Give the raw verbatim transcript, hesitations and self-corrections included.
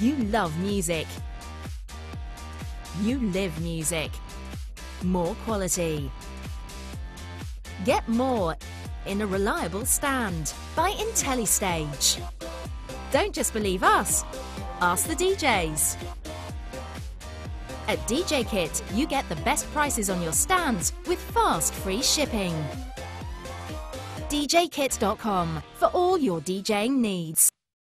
You love music. You live music. More quality. Get more in a reliable stand by IntelliStage. Don't just believe us. Ask the D Js. At DJKit, you get the best prices on your stands with fast, free shipping. D J Kit dot com for all your DJing needs.